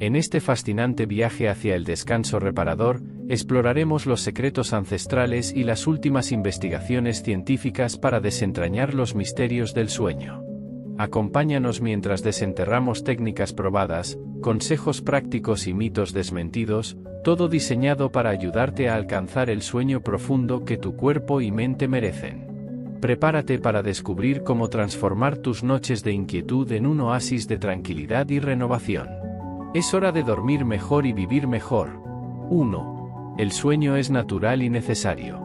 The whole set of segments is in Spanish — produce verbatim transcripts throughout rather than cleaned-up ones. En este fascinante viaje hacia el descanso reparador, exploraremos los secretos ancestrales y las últimas investigaciones científicas para desentrañar los misterios del sueño. Acompáñanos mientras desenterramos técnicas probadas, consejos prácticos y mitos desmentidos, todo diseñado para ayudarte a alcanzar el sueño profundo que tu cuerpo y mente merecen. Prepárate para descubrir cómo transformar tus noches de inquietud en un oasis de tranquilidad y renovación. Es hora de dormir mejor y vivir mejor. uno. El sueño es natural y necesario.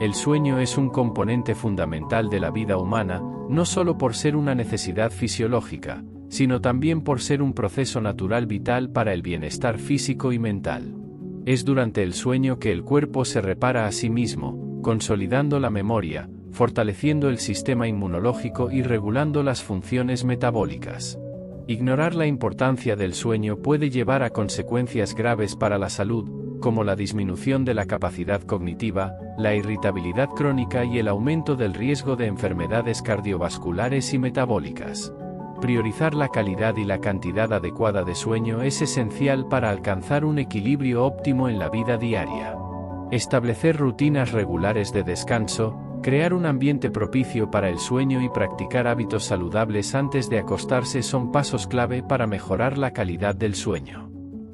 El sueño es un componente fundamental de la vida humana, no solo por ser una necesidad fisiológica, sino también por ser un proceso natural vital para el bienestar físico y mental. Es durante el sueño que el cuerpo se repara a sí mismo, consolidando la memoria, fortaleciendo el sistema inmunológico y regulando las funciones metabólicas. Ignorar la importancia del sueño puede llevar a consecuencias graves para la salud, como la disminución de la capacidad cognitiva, la irritabilidad crónica y el aumento del riesgo de enfermedades cardiovasculares y metabólicas. Priorizar la calidad y la cantidad adecuada de sueño es esencial para alcanzar un equilibrio óptimo en la vida diaria. Establecer rutinas regulares de descanso, crear un ambiente propicio para el sueño y practicar hábitos saludables antes de acostarse son pasos clave para mejorar la calidad del sueño.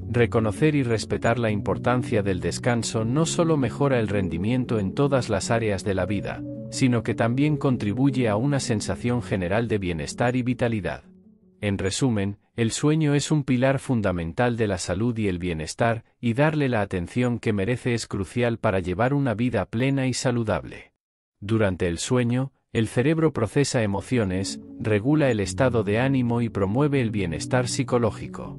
Reconocer y respetar la importancia del descanso no solo mejora el rendimiento en todas las áreas de la vida, sino que también contribuye a una sensación general de bienestar y vitalidad. En resumen, el sueño es un pilar fundamental de la salud y el bienestar, y darle la atención que merece es crucial para llevar una vida plena y saludable. Durante el sueño, el cerebro procesa emociones, regula el estado de ánimo y promueve el bienestar psicológico.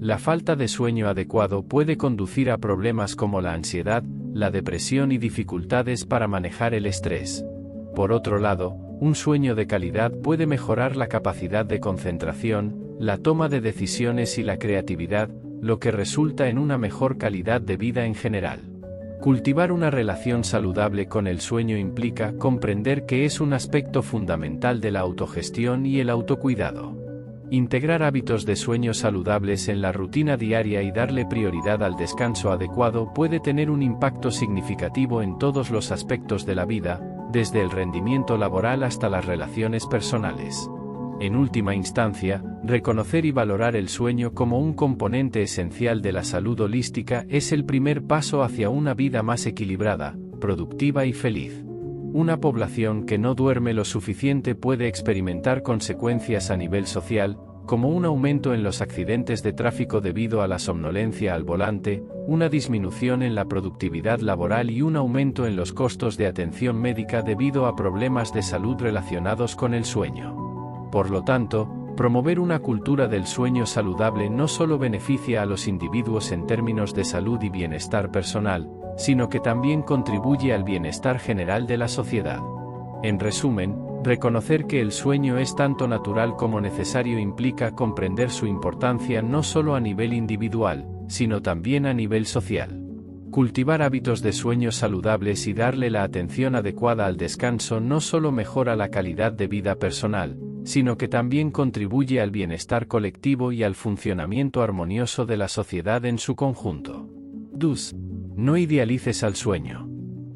La falta de sueño adecuado puede conducir a problemas como la ansiedad, la depresión y dificultades para manejar el estrés. Por otro lado, un sueño de calidad puede mejorar la capacidad de concentración, la toma de decisiones y la creatividad, lo que resulta en una mejor calidad de vida en general. Cultivar una relación saludable con el sueño implica comprender que es un aspecto fundamental de la autogestión y el autocuidado. Integrar hábitos de sueño saludables en la rutina diaria y darle prioridad al descanso adecuado puede tener un impacto significativo en todos los aspectos de la vida, desde el rendimiento laboral hasta las relaciones personales. En última instancia, reconocer y valorar el sueño como un componente esencial de la salud holística es el primer paso hacia una vida más equilibrada, productiva y feliz. Una población que no duerme lo suficiente puede experimentar consecuencias a nivel social, como un aumento en los accidentes de tráfico debido a la somnolencia al volante, una disminución en la productividad laboral y un aumento en los costos de atención médica debido a problemas de salud relacionados con el sueño. Por lo tanto, promover una cultura del sueño saludable no solo beneficia a los individuos en términos de salud y bienestar personal, sino que también contribuye al bienestar general de la sociedad. En resumen, reconocer que el sueño es tanto natural como necesario implica comprender su importancia no solo a nivel individual, sino también a nivel social. Cultivar hábitos de sueño saludables y darle la atención adecuada al descanso no solo mejora la calidad de vida personal, sino que también contribuye al bienestar colectivo y al funcionamiento armonioso de la sociedad en su conjunto. dos. No idealices al sueño.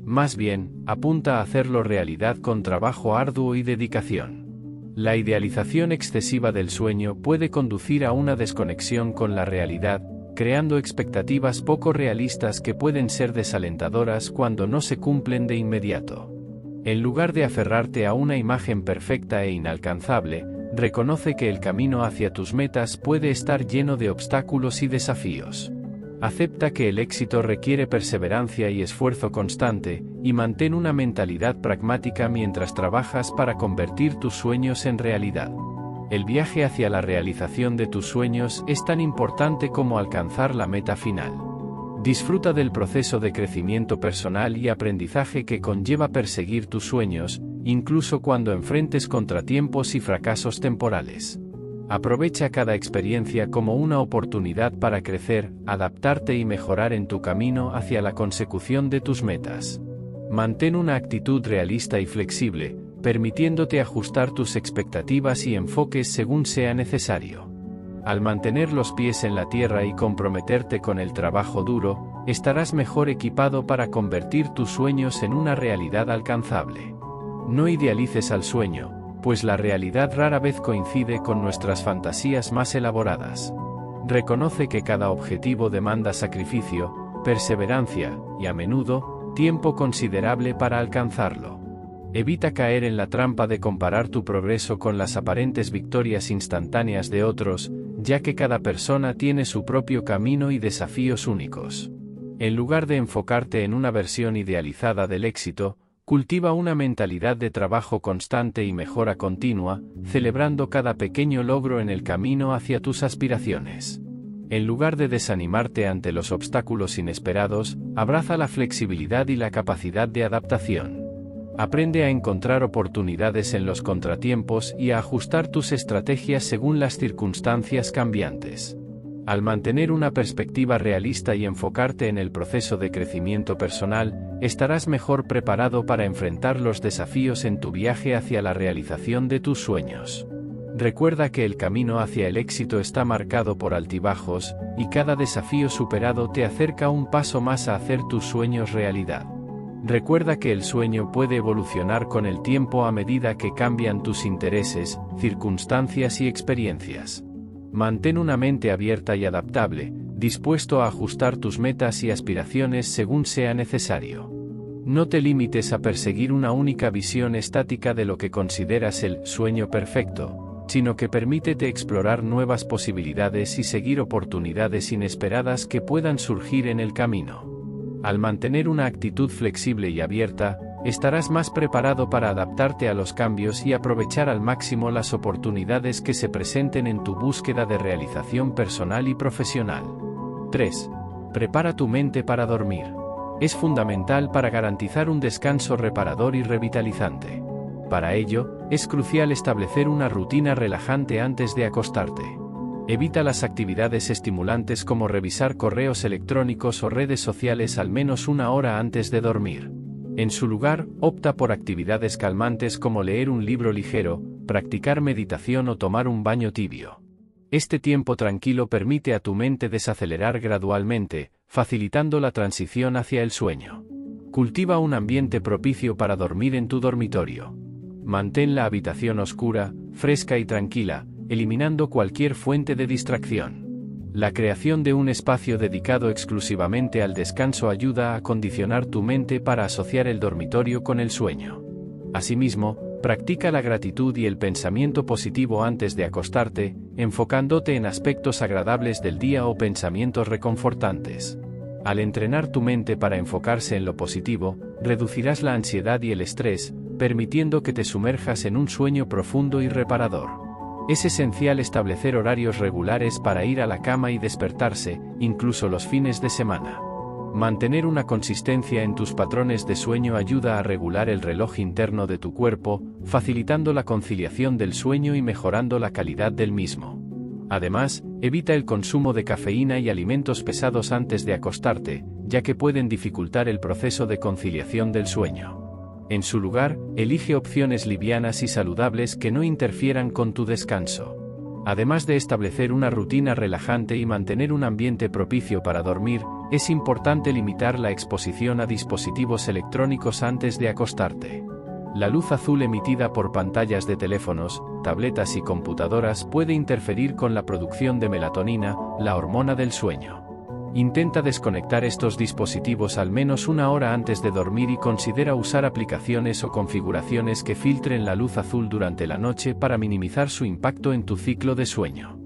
Más bien, apunta a hacerlo realidad con trabajo arduo y dedicación. La idealización excesiva del sueño puede conducir a una desconexión con la realidad, creando expectativas poco realistas que pueden ser desalentadoras cuando no se cumplen de inmediato. En lugar de aferrarte a una imagen perfecta e inalcanzable, reconoce que el camino hacia tus metas puede estar lleno de obstáculos y desafíos. Acepta que el éxito requiere perseverancia y esfuerzo constante, y mantén una mentalidad pragmática mientras trabajas para convertir tus sueños en realidad. El viaje hacia la realización de tus sueños es tan importante como alcanzar la meta final. Disfruta del proceso de crecimiento personal y aprendizaje que conlleva perseguir tus sueños, incluso cuando enfrentes contratiempos y fracasos temporales. Aprovecha cada experiencia como una oportunidad para crecer, adaptarte y mejorar en tu camino hacia la consecución de tus metas. Mantén una actitud realista y flexible, permitiéndote ajustar tus expectativas y enfoques según sea necesario. Al mantener los pies en la tierra y comprometerte con el trabajo duro, estarás mejor equipado para convertir tus sueños en una realidad alcanzable. No idealices al sueño, pues la realidad rara vez coincide con nuestras fantasías más elaboradas. Reconoce que cada objetivo demanda sacrificio, perseverancia, y a menudo, tiempo considerable para alcanzarlo. Evita caer en la trampa de comparar tu progreso con las aparentes victorias instantáneas de otros, ya que cada persona tiene su propio camino y desafíos únicos. En lugar de enfocarte en una versión idealizada del éxito, cultiva una mentalidad de trabajo constante y mejora continua, celebrando cada pequeño logro en el camino hacia tus aspiraciones. En lugar de desanimarte ante los obstáculos inesperados, abraza la flexibilidad y la capacidad de adaptación. Aprende a encontrar oportunidades en los contratiempos y a ajustar tus estrategias según las circunstancias cambiantes. Al mantener una perspectiva realista y enfocarte en el proceso de crecimiento personal, estarás mejor preparado para enfrentar los desafíos en tu viaje hacia la realización de tus sueños. Recuerda que el camino hacia el éxito está marcado por altibajos, y cada desafío superado te acerca un paso más a hacer tus sueños realidad. Recuerda que el sueño puede evolucionar con el tiempo a medida que cambian tus intereses, circunstancias y experiencias. Mantén una mente abierta y adaptable, dispuesto a ajustar tus metas y aspiraciones según sea necesario. No te limites a perseguir una única visión estática de lo que consideras el sueño perfecto, sino que permítete explorar nuevas posibilidades y seguir oportunidades inesperadas que puedan surgir en el camino. Al mantener una actitud flexible y abierta, estarás más preparado para adaptarte a los cambios y aprovechar al máximo las oportunidades que se presenten en tu búsqueda de realización personal y profesional. tres. Prepara tu mente para dormir. Es fundamental para garantizar un descanso reparador y revitalizante. Para ello, es crucial establecer una rutina relajante antes de acostarte. Evita las actividades estimulantes como revisar correos electrónicos o redes sociales al menos una hora antes de dormir. En su lugar, opta por actividades calmantes como leer un libro ligero, practicar meditación o tomar un baño tibio. Este tiempo tranquilo permite a tu mente desacelerar gradualmente, facilitando la transición hacia el sueño. Cultiva un ambiente propicio para dormir en tu dormitorio. Mantén la habitación oscura, fresca y tranquila, eliminando cualquier fuente de distracción. La creación de un espacio dedicado exclusivamente al descanso ayuda a condicionar tu mente para asociar el dormitorio con el sueño. Asimismo, practica la gratitud y el pensamiento positivo antes de acostarte, enfocándote en aspectos agradables del día o pensamientos reconfortantes. Al entrenar tu mente para enfocarse en lo positivo, reducirás la ansiedad y el estrés, permitiendo que te sumerjas en un sueño profundo y reparador. Es esencial establecer horarios regulares para ir a la cama y despertarse, incluso los fines de semana. Mantener una consistencia en tus patrones de sueño ayuda a regular el reloj interno de tu cuerpo, facilitando la conciliación del sueño y mejorando la calidad del mismo. Además, evita el consumo de cafeína y alimentos pesados antes de acostarte, ya que pueden dificultar el proceso de conciliación del sueño. En su lugar, elige opciones livianas y saludables que no interfieran con tu descanso. Además de establecer una rutina relajante y mantener un ambiente propicio para dormir, es importante limitar la exposición a dispositivos electrónicos antes de acostarte. La luz azul emitida por pantallas de teléfonos, tabletas y computadoras puede interferir con la producción de melatonina, la hormona del sueño. Intenta desconectar estos dispositivos al menos una hora antes de dormir y considera usar aplicaciones o configuraciones que filtren la luz azul durante la noche para minimizar su impacto en tu ciclo de sueño.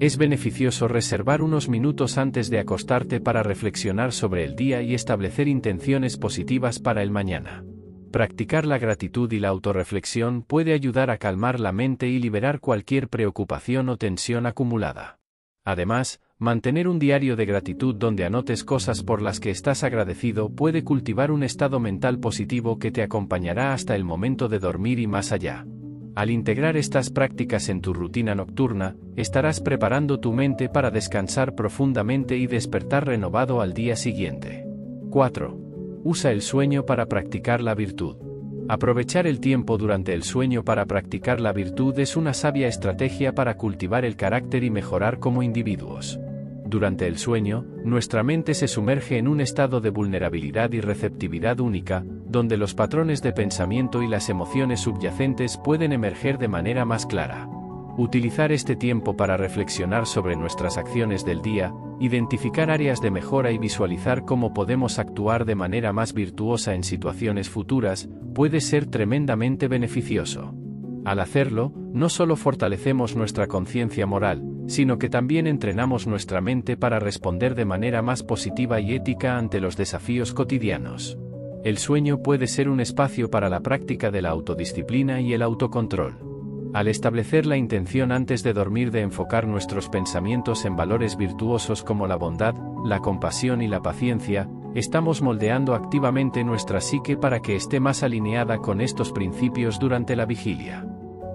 Es beneficioso reservar unos minutos antes de acostarte para reflexionar sobre el día y establecer intenciones positivas para el mañana. Practicar la gratitud y la autorreflexión puede ayudar a calmar la mente y liberar cualquier preocupación o tensión acumulada. Además, mantener un diario de gratitud donde anotes cosas por las que estás agradecido puede cultivar un estado mental positivo que te acompañará hasta el momento de dormir y más allá. Al integrar estas prácticas en tu rutina nocturna, estarás preparando tu mente para descansar profundamente y despertar renovado al día siguiente. cuatro. Usa el sueño para practicar la virtud. Aprovechar el tiempo durante el sueño para practicar la virtud es una sabia estrategia para cultivar el carácter y mejorar como individuos. Durante el sueño, nuestra mente se sumerge en un estado de vulnerabilidad y receptividad única, donde los patrones de pensamiento y las emociones subyacentes pueden emerger de manera más clara. Utilizar este tiempo para reflexionar sobre nuestras acciones del día, identificar áreas de mejora y visualizar cómo podemos actuar de manera más virtuosa en situaciones futuras, puede ser tremendamente beneficioso. Al hacerlo, no solo fortalecemos nuestra conciencia moral, sino que también entrenamos nuestra mente para responder de manera más positiva y ética ante los desafíos cotidianos. El sueño puede ser un espacio para la práctica de la autodisciplina y el autocontrol. Al establecer la intención antes de dormir de enfocar nuestros pensamientos en valores virtuosos como la bondad, la compasión y la paciencia, estamos moldeando activamente nuestra psique para que esté más alineada con estos principios durante la vigilia.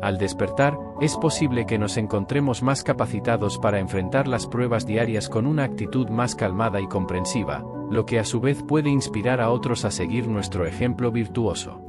Al despertar, es posible que nos encontremos más capacitados para enfrentar las pruebas diarias con una actitud más calmada y comprensiva, lo que a su vez puede inspirar a otros a seguir nuestro ejemplo virtuoso.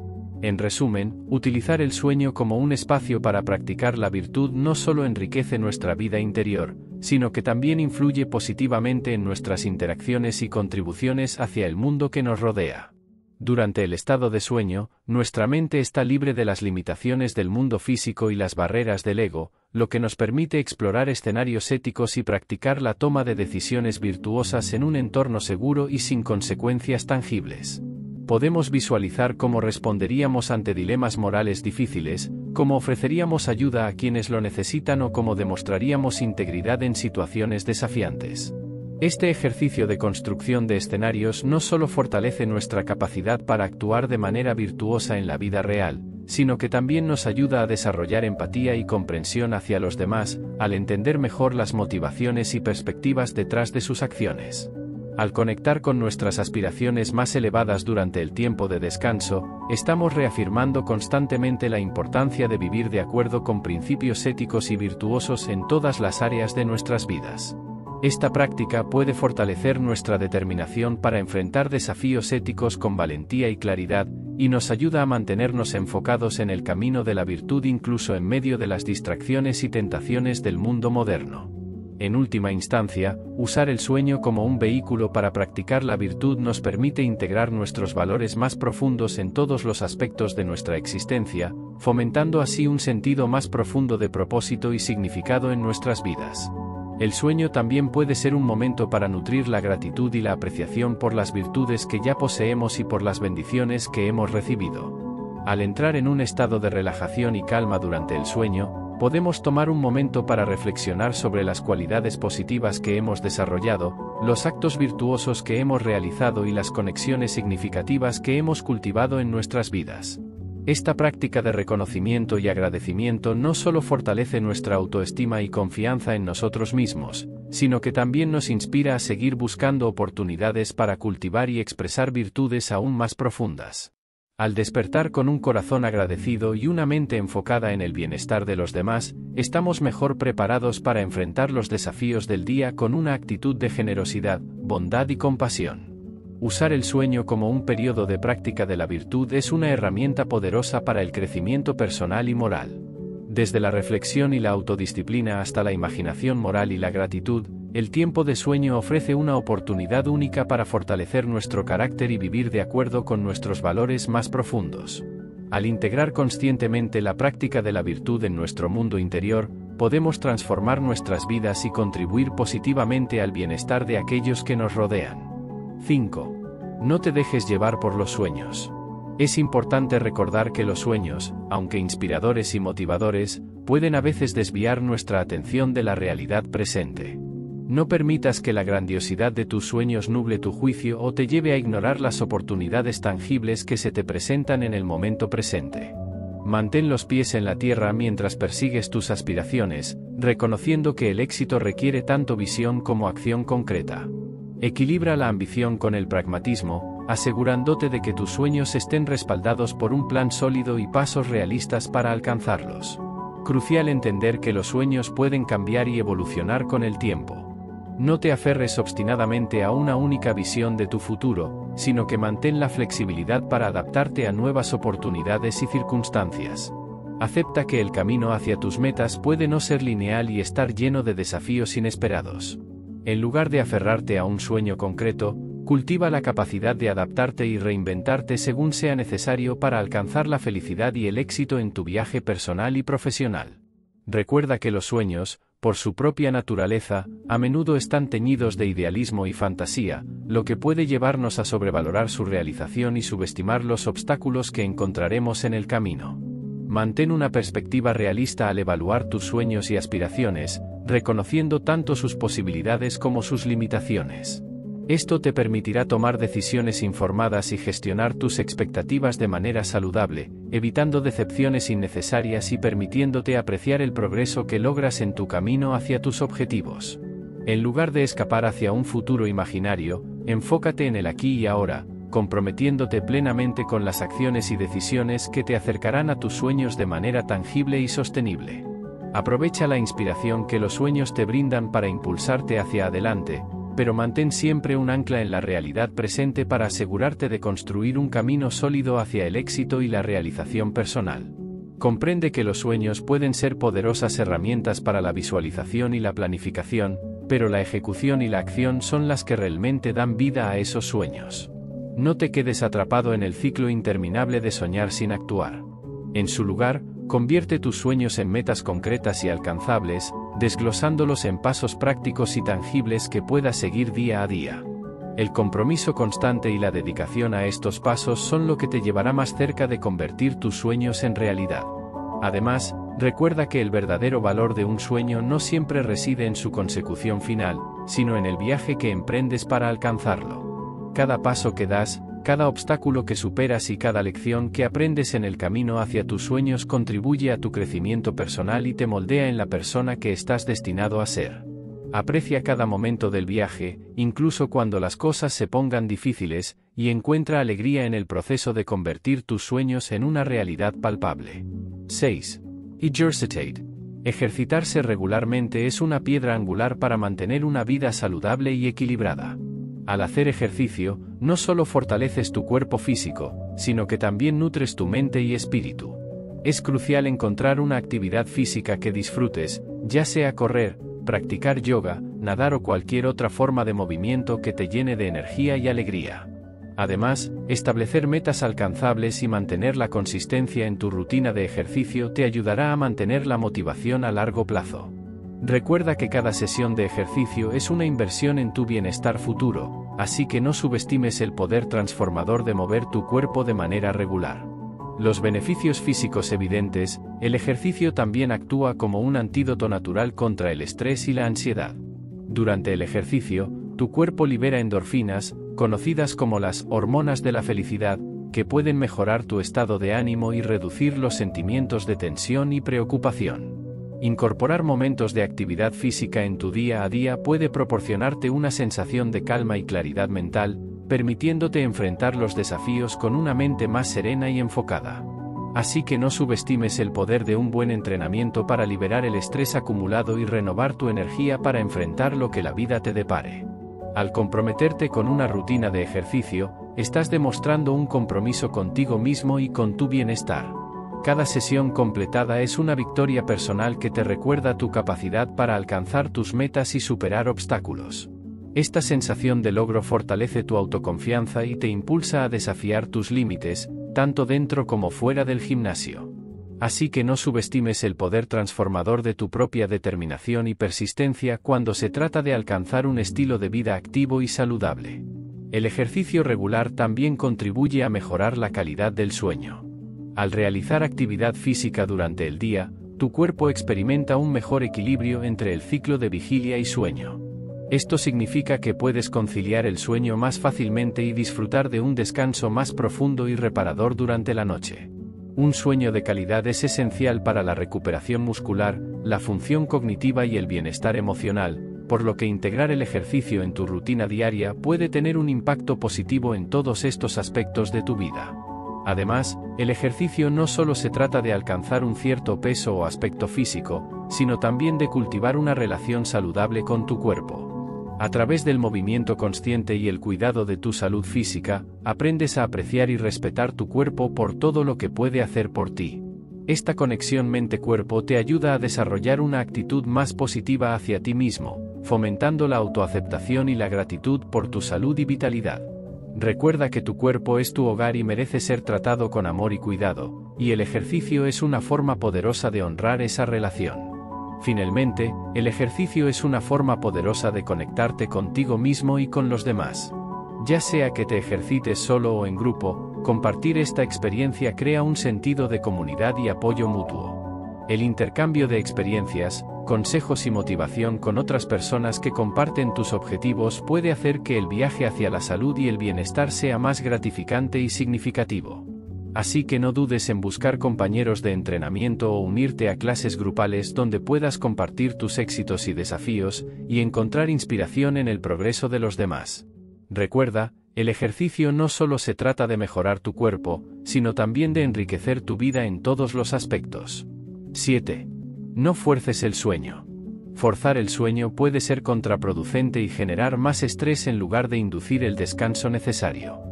En resumen, utilizar el sueño como un espacio para practicar la virtud no solo enriquece nuestra vida interior, sino que también influye positivamente en nuestras interacciones y contribuciones hacia el mundo que nos rodea. Durante el estado de sueño, nuestra mente está libre de las limitaciones del mundo físico y las barreras del ego, lo que nos permite explorar escenarios éticos y practicar la toma de decisiones virtuosas en un entorno seguro y sin consecuencias tangibles. Podemos visualizar cómo responderíamos ante dilemas morales difíciles, cómo ofreceríamos ayuda a quienes lo necesitan o cómo demostraríamos integridad en situaciones desafiantes. Este ejercicio de construcción de escenarios no solo fortalece nuestra capacidad para actuar de manera virtuosa en la vida real, sino que también nos ayuda a desarrollar empatía y comprensión hacia los demás, al entender mejor las motivaciones y perspectivas detrás de sus acciones. Al conectar con nuestras aspiraciones más elevadas durante el tiempo de descanso, estamos reafirmando constantemente la importancia de vivir de acuerdo con principios éticos y virtuosos en todas las áreas de nuestras vidas. Esta práctica puede fortalecer nuestra determinación para enfrentar desafíos éticos con valentía y claridad, y nos ayuda a mantenernos enfocados en el camino de la virtud incluso en medio de las distracciones y tentaciones del mundo moderno. En última instancia, usar el sueño como un vehículo para practicar la virtud nos permite integrar nuestros valores más profundos en todos los aspectos de nuestra existencia, fomentando así un sentido más profundo de propósito y significado en nuestras vidas. El sueño también puede ser un momento para nutrir la gratitud y la apreciación por las virtudes que ya poseemos y por las bendiciones que hemos recibido. Al entrar en un estado de relajación y calma durante el sueño, podemos tomar un momento para reflexionar sobre las cualidades positivas que hemos desarrollado, los actos virtuosos que hemos realizado y las conexiones significativas que hemos cultivado en nuestras vidas. Esta práctica de reconocimiento y agradecimiento no solo fortalece nuestra autoestima y confianza en nosotros mismos, sino que también nos inspira a seguir buscando oportunidades para cultivar y expresar virtudes aún más profundas. Al despertar con un corazón agradecido y una mente enfocada en el bienestar de los demás, estamos mejor preparados para enfrentar los desafíos del día con una actitud de generosidad, bondad y compasión. Usar el sueño como un periodo de práctica de la virtud es una herramienta poderosa para el crecimiento personal y moral. Desde la reflexión y la autodisciplina hasta la imaginación moral y la gratitud, el tiempo de sueño ofrece una oportunidad única para fortalecer nuestro carácter y vivir de acuerdo con nuestros valores más profundos. Al integrar conscientemente la práctica de la virtud en nuestro mundo interior, podemos transformar nuestras vidas y contribuir positivamente al bienestar de aquellos que nos rodean. cinco. No te dejes llevar por los sueños. Es importante recordar que los sueños, aunque inspiradores y motivadores, pueden a veces desviar nuestra atención de la realidad presente. No permitas que la grandiosidad de tus sueños nuble tu juicio o te lleve a ignorar las oportunidades tangibles que se te presentan en el momento presente. Mantén los pies en la tierra mientras persigues tus aspiraciones, reconociendo que el éxito requiere tanto visión como acción concreta. Equilibra la ambición con el pragmatismo, asegurándote de que tus sueños estén respaldados por un plan sólido y pasos realistas para alcanzarlos. Crucial entender que los sueños pueden cambiar y evolucionar con el tiempo. No te aferres obstinadamente a una única visión de tu futuro, sino que mantén la flexibilidad para adaptarte a nuevas oportunidades y circunstancias. Acepta que el camino hacia tus metas puede no ser lineal y estar lleno de desafíos inesperados. En lugar de aferrarte a un sueño concreto, cultiva la capacidad de adaptarte y reinventarte según sea necesario para alcanzar la felicidad y el éxito en tu viaje personal y profesional. Recuerda que los sueños, por su propia naturaleza, a menudo están teñidos de idealismo y fantasía, lo que puede llevarnos a sobrevalorar su realización y subestimar los obstáculos que encontraremos en el camino. Mantén una perspectiva realista al evaluar tus sueños y aspiraciones, reconociendo tanto sus posibilidades como sus limitaciones. Esto te permitirá tomar decisiones informadas y gestionar tus expectativas de manera saludable, evitando decepciones innecesarias y permitiéndote apreciar el progreso que logras en tu camino hacia tus objetivos. En lugar de escapar hacia un futuro imaginario, enfócate en el aquí y ahora, comprometiéndote plenamente con las acciones y decisiones que te acercarán a tus sueños de manera tangible y sostenible. Aprovecha la inspiración que los sueños te brindan para impulsarte hacia adelante, pero mantén siempre un ancla en la realidad presente para asegurarte de construir un camino sólido hacia el éxito y la realización personal. Comprende que los sueños pueden ser poderosas herramientas para la visualización y la planificación, pero la ejecución y la acción son las que realmente dan vida a esos sueños. No te quedes atrapado en el ciclo interminable de soñar sin actuar. En su lugar, convierte tus sueños en metas concretas y alcanzables, desglosándolos en pasos prácticos y tangibles que puedas seguir día a día. El compromiso constante y la dedicación a estos pasos son lo que te llevará más cerca de convertir tus sueños en realidad. Además, recuerda que el verdadero valor de un sueño no siempre reside en su consecución final, sino en el viaje que emprendes para alcanzarlo. Cada paso que das, cada obstáculo que superas y cada lección que aprendes en el camino hacia tus sueños contribuye a tu crecimiento personal y te moldea en la persona que estás destinado a ser. Aprecia cada momento del viaje, incluso cuando las cosas se pongan difíciles, y encuentra alegría en el proceso de convertir tus sueños en una realidad palpable. seis. Ejercitate. Ejercitarse regularmente es una piedra angular para mantener una vida saludable y equilibrada. Al hacer ejercicio, no solo fortaleces tu cuerpo físico, sino que también nutres tu mente y espíritu. Es crucial encontrar una actividad física que disfrutes, ya sea correr, practicar yoga, nadar o cualquier otra forma de movimiento que te llene de energía y alegría. Además, establecer metas alcanzables y mantener la consistencia en tu rutina de ejercicio te ayudará a mantener la motivación a largo plazo. Recuerda que cada sesión de ejercicio es una inversión en tu bienestar futuro, así que no subestimes el poder transformador de mover tu cuerpo de manera regular. Los beneficios físicos evidentes, el ejercicio también actúa como un antídoto natural contra el estrés y la ansiedad. Durante el ejercicio, tu cuerpo libera endorfinas, conocidas como las hormonas de la felicidad, que pueden mejorar tu estado de ánimo y reducir los sentimientos de tensión y preocupación. Incorporar momentos de actividad física en tu día a día puede proporcionarte una sensación de calma y claridad mental, permitiéndote enfrentar los desafíos con una mente más serena y enfocada. Así que no subestimes el poder de un buen entrenamiento para liberar el estrés acumulado y renovar tu energía para enfrentar lo que la vida te depare. Al comprometerte con una rutina de ejercicio, estás demostrando un compromiso contigo mismo y con tu bienestar. Cada sesión completada es una victoria personal que te recuerda tu capacidad para alcanzar tus metas y superar obstáculos. Esta sensación de logro fortalece tu autoconfianza y te impulsa a desafiar tus límites, tanto dentro como fuera del gimnasio. Así que no subestimes el poder transformador de tu propia determinación y persistencia cuando se trata de alcanzar un estilo de vida activo y saludable. El ejercicio regular también contribuye a mejorar la calidad del sueño. Al realizar actividad física durante el día, tu cuerpo experimenta un mejor equilibrio entre el ciclo de vigilia y sueño. Esto significa que puedes conciliar el sueño más fácilmente y disfrutar de un descanso más profundo y reparador durante la noche. Un sueño de calidad es esencial para la recuperación muscular, la función cognitiva y el bienestar emocional, por lo que integrar el ejercicio en tu rutina diaria puede tener un impacto positivo en todos estos aspectos de tu vida. Además, el ejercicio no solo se trata de alcanzar un cierto peso o aspecto físico, sino también de cultivar una relación saludable con tu cuerpo. A través del movimiento consciente y el cuidado de tu salud física, aprendes a apreciar y respetar tu cuerpo por todo lo que puede hacer por ti. Esta conexión mente-cuerpo te ayuda a desarrollar una actitud más positiva hacia ti mismo, fomentando la autoaceptación y la gratitud por tu salud y vitalidad. Recuerda que tu cuerpo es tu hogar y merece ser tratado con amor y cuidado, y el ejercicio es una forma poderosa de honrar esa relación. Finalmente, el ejercicio es una forma poderosa de conectarte contigo mismo y con los demás. Ya sea que te ejercites solo o en grupo, compartir esta experiencia crea un sentido de comunidad y apoyo mutuo. El intercambio de experiencias, consejos y motivación con otras personas que comparten tus objetivos puede hacer que el viaje hacia la salud y el bienestar sea más gratificante y significativo. Así que no dudes en buscar compañeros de entrenamiento o unirte a clases grupales donde puedas compartir tus éxitos y desafíos, y encontrar inspiración en el progreso de los demás. Recuerda, el ejercicio no solo se trata de mejorar tu cuerpo, sino también de enriquecer tu vida en todos los aspectos. siete. No fuerces el sueño. Forzar el sueño puede ser contraproducente y generar más estrés en lugar de inducir el descanso necesario.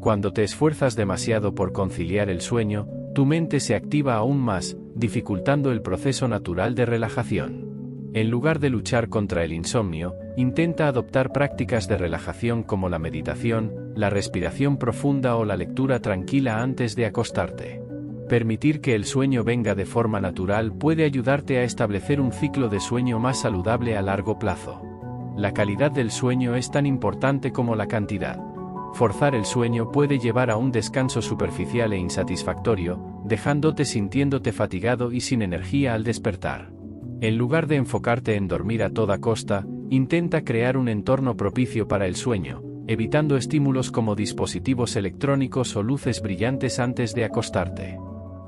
Cuando te esfuerzas demasiado por conciliar el sueño, tu mente se activa aún más, dificultando el proceso natural de relajación. En lugar de luchar contra el insomnio, intenta adoptar prácticas de relajación como la meditación, la respiración profunda o la lectura tranquila antes de acostarte. Permitir que el sueño venga de forma natural puede ayudarte a establecer un ciclo de sueño más saludable a largo plazo. La calidad del sueño es tan importante como la cantidad. Forzar el sueño puede llevar a un descanso superficial e insatisfactorio, dejándote sintiéndote fatigado y sin energía al despertar. En lugar de enfocarte en dormir a toda costa, intenta crear un entorno propicio para el sueño, evitando estímulos como dispositivos electrónicos o luces brillantes antes de acostarte.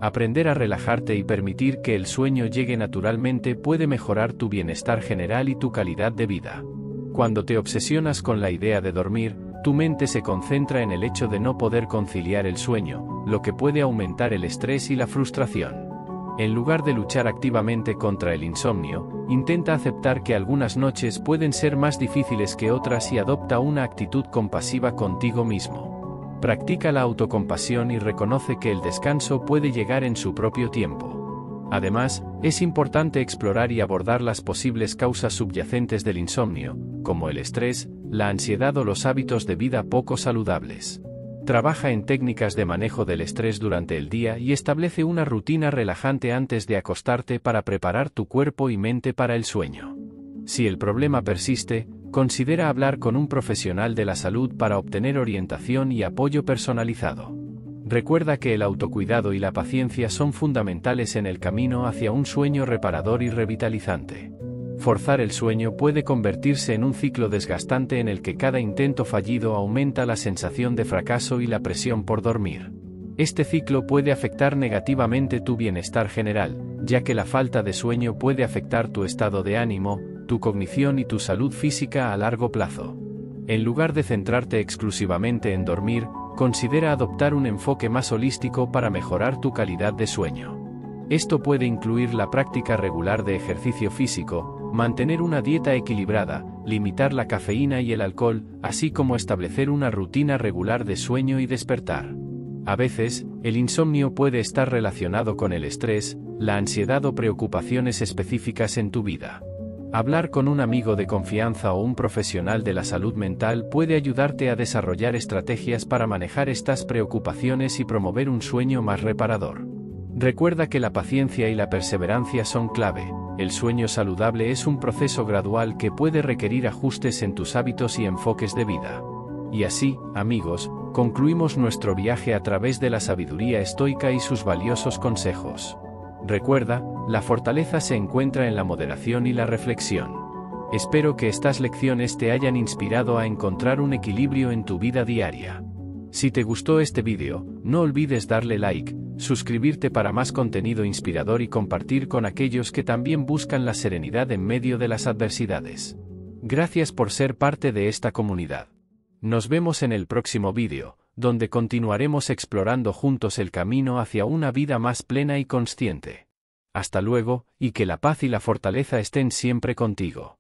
Aprender a relajarte y permitir que el sueño llegue naturalmente puede mejorar tu bienestar general y tu calidad de vida. Cuando te obsesionas con la idea de dormir, tu mente se concentra en el hecho de no poder conciliar el sueño, lo que puede aumentar el estrés y la frustración. En lugar de luchar activamente contra el insomnio, intenta aceptar que algunas noches pueden ser más difíciles que otras y adopta una actitud compasiva contigo mismo. Practica la autocompasión y reconoce que el descanso puede llegar en su propio tiempo. Además, es importante explorar y abordar las posibles causas subyacentes del insomnio, como el estrés, la ansiedad o los hábitos de vida poco saludables. Trabaja en técnicas de manejo del estrés durante el día y establece una rutina relajante antes de acostarte para preparar tu cuerpo y mente para el sueño. Si el problema persiste, considera hablar con un profesional de la salud para obtener orientación y apoyo personalizado. Recuerda que el autocuidado y la paciencia son fundamentales en el camino hacia un sueño reparador y revitalizante. Forzar el sueño puede convertirse en un ciclo desgastante en el que cada intento fallido aumenta la sensación de fracaso y la presión por dormir. Este ciclo puede afectar negativamente tu bienestar general, ya que la falta de sueño puede afectar tu estado de ánimo, tu cognición y tu salud física a largo plazo. En lugar de centrarte exclusivamente en dormir, considera adoptar un enfoque más holístico para mejorar tu calidad de sueño. Esto puede incluir la práctica regular de ejercicio físico, mantener una dieta equilibrada, limitar la cafeína y el alcohol, así como establecer una rutina regular de sueño y despertar. A veces, el insomnio puede estar relacionado con el estrés, la ansiedad o preocupaciones específicas en tu vida. Hablar con un amigo de confianza o un profesional de la salud mental puede ayudarte a desarrollar estrategias para manejar estas preocupaciones y promover un sueño más reparador. Recuerda que la paciencia y la perseverancia son clave. El sueño saludable es un proceso gradual que puede requerir ajustes en tus hábitos y enfoques de vida. Y así, amigos, concluimos nuestro viaje a través de la sabiduría estoica y sus valiosos consejos. Recuerda, la fortaleza se encuentra en la moderación y la reflexión. Espero que estas lecciones te hayan inspirado a encontrar un equilibrio en tu vida diaria. Si te gustó este vídeo, no olvides darle like, suscribirte para más contenido inspirador y compartir con aquellos que también buscan la serenidad en medio de las adversidades. Gracias por ser parte de esta comunidad. Nos vemos en el próximo vídeo, donde continuaremos explorando juntos el camino hacia una vida más plena y consciente. Hasta luego, y que la paz y la fortaleza estén siempre contigo.